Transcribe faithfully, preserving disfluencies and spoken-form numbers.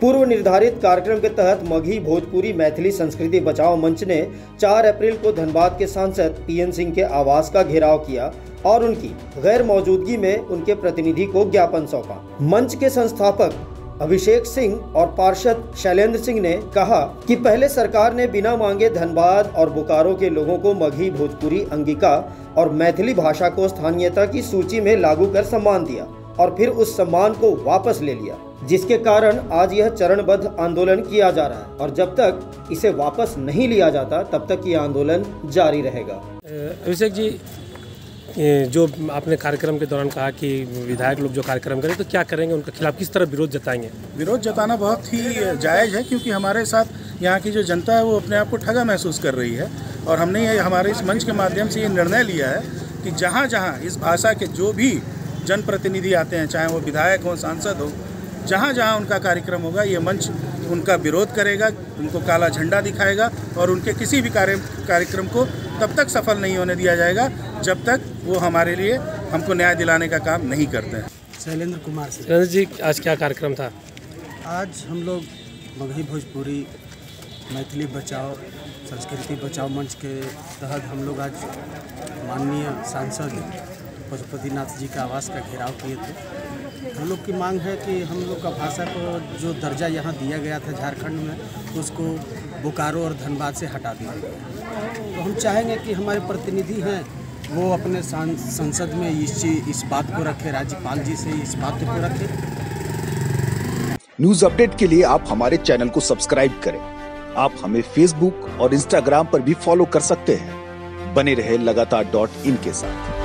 पूर्व निर्धारित कार्यक्रम के तहत मगही भोजपुरी मैथिली संस्कृति बचाओ मंच ने चार अप्रैल को धनबाद के सांसद पी एन सिंह के आवास का घेराव किया और उनकी गैर मौजूदगी में उनके प्रतिनिधि को ज्ञापन सौंपा। मंच के संस्थापक अभिषेक सिंह और पार्षद शैलेंद्र सिंह ने कहा कि पहले सरकार ने बिना मांगे धनबाद और बोकारो के लोगों को मगही भोजपुरी अंगिका और मैथिली भाषा को स्थानीयता की सूची में लागू कर सम्मान दिया और फिर उस सम्मान को वापस ले लिया, जिसके कारण आज यह चरणबद्ध आंदोलन किया जा रहा है और जब तक इसे वापस नहीं लिया जाता तब तक ये आंदोलन जारी रहेगा। अभिषेक जी, जो आपने कार्यक्रम के दौरान कहा कि विधायक लोग जो कार्यक्रम करें तो क्या करेंगे, उनके खिलाफ किस तरह विरोध जताएंगे? विरोध जताना बहुत ही जायज़ है, क्योंकि हमारे साथ यहाँ की जो जनता है वो अपने आप को ठगा महसूस कर रही है और हमने ये हमारे इस मंच के माध्यम से ये निर्णय लिया है कि जहाँ जहाँ इस भाषा के जो भी जनप्रतिनिधि आते हैं, चाहे वो विधायक हों, सांसद हों, जहाँ जहाँ उनका कार्यक्रम होगा ये मंच उनका विरोध करेगा, उनको काला झंडा दिखाएगा और उनके किसी भी कार्य कार्यक्रम को तब तक सफल नहीं होने दिया जाएगा जब तक वो हमारे लिए हमको न्याय दिलाने का काम नहीं करते हैं। शैलेंद्र कुमार शैलेंद्र जी, आज क्या कार्यक्रम था? आज हम लोग मगही भोजपुरी मैथिली बचाओ संस्कृति बचाओ मंच के तहत हम लोग आज माननीय सांसद पशुपति नाथ जी का आवास का घेराव किए थे। हम लोग की मांग है कि हम लोग का भाषा को जो दर्जा यहाँ दिया गया था झारखंड में, उसको बोकारो और धनबाद से हटा दिया गया। तो हम चाहेंगे कि हमारे प्रतिनिधि हैं वो अपने संसद में इस चीज इस बात को रखें, राज्यपाल जी से इस बात को रखें। न्यूज अपडेट के लिए आप हमारे चैनल को सब्सक्राइब करें। आप हमें फेसबुक और इंस्टाग्राम पर भी फॉलो कर सकते हैं। बने रहे लगातार डॉट इन के साथ।